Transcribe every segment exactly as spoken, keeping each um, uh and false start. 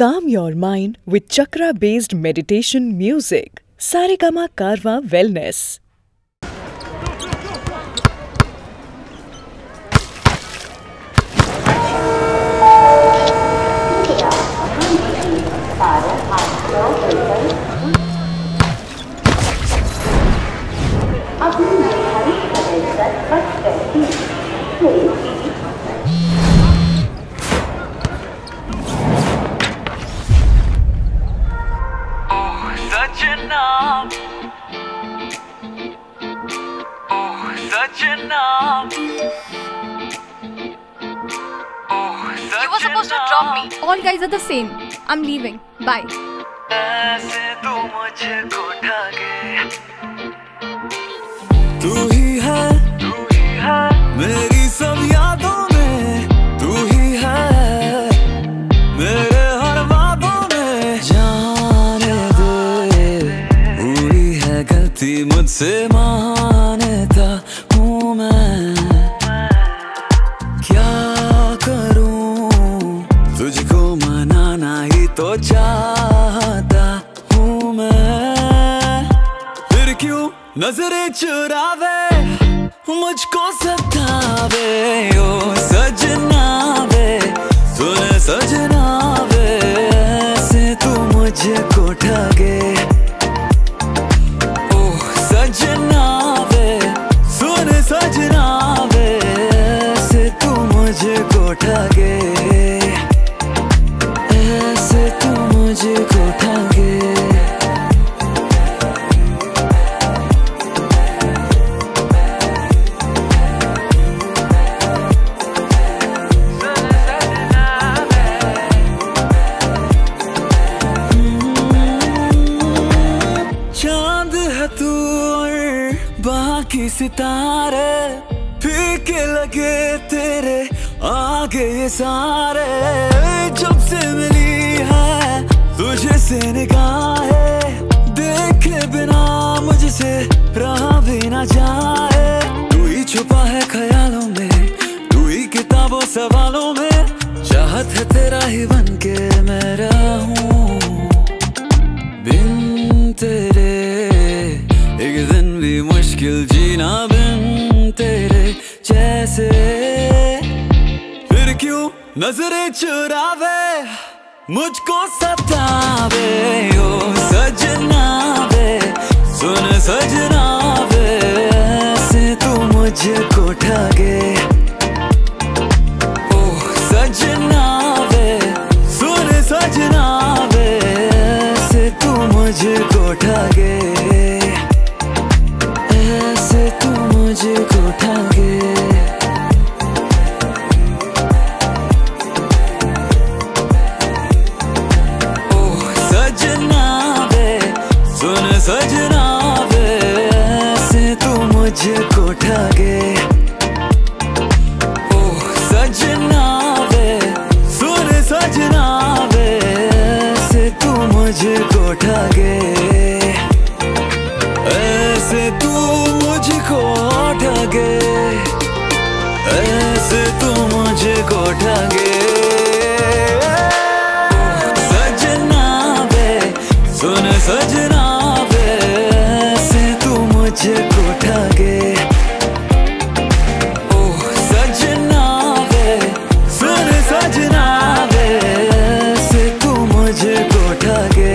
Calm your mind with chakra-based meditation music. Saregama Karva Wellness. सजना ओ सजना ओ सजना You were supposed to drop me. All guys are the same. I'm leaving. Bye. ऐसे तू मुझको ढागे तू ही है तू ही है मेरी सब यादों में तू ही है मेरे हर वादों में जाने दे पूरी है गलती मुझसे मानता हूँ मैं क्या करूँ तुझको मनाना ही तो चाहता हूँ मैं फिर क्यों नजरें चुरावे मुझको सतावे ओ सजना वे सुने सजना वे ऐसे तू मुझको ठगे ओ सजना वे सुने सजना वे ऐसे तू मुझको ठगे ऐसे तू मुझको ठगे बाकी सितारे फीके लगे तेरे आगे ये सारे जब से मिली है तुझे से निगाहें देखे बिना मुझसे रहा भी ना जाए तू ही छुपा है ख्यालों में तू ही किताबों सवालों में चाहत है तेरा ही बनके मैं रहूं बिन तेरे एक दिन भी मुश्किल जीना बिन तेरे जैसे फिर क्यों नजरें चुरावे मुझको सतावे ओ सजना वे सुन सजना वे ऐसे तू मुझको ठगे ओ सजना वे सुन सजना वे ऐसे तू मुझको ठगे तू मुझको ठगे ओ सजना वे सुन सजना वे ऐसे तू मुझको ठगे ओ सजना वे सुन सजना वे ऐसे तू मुझको ठगे ऐसे तू मुझको ठगे ऐसे तू मुझको ठगे सजना वे सुन सजना वे ऐसे तू मुझको ठगे ओ सजना वे सुन सजना वे ऐसे तू मुझको ठगे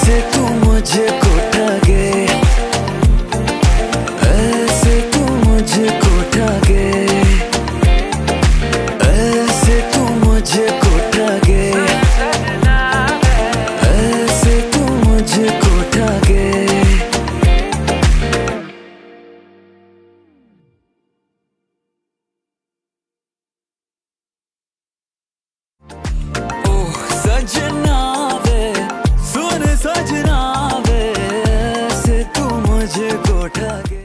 सजना वे सुन सजना वे ऐसे तू मुझको ठगे।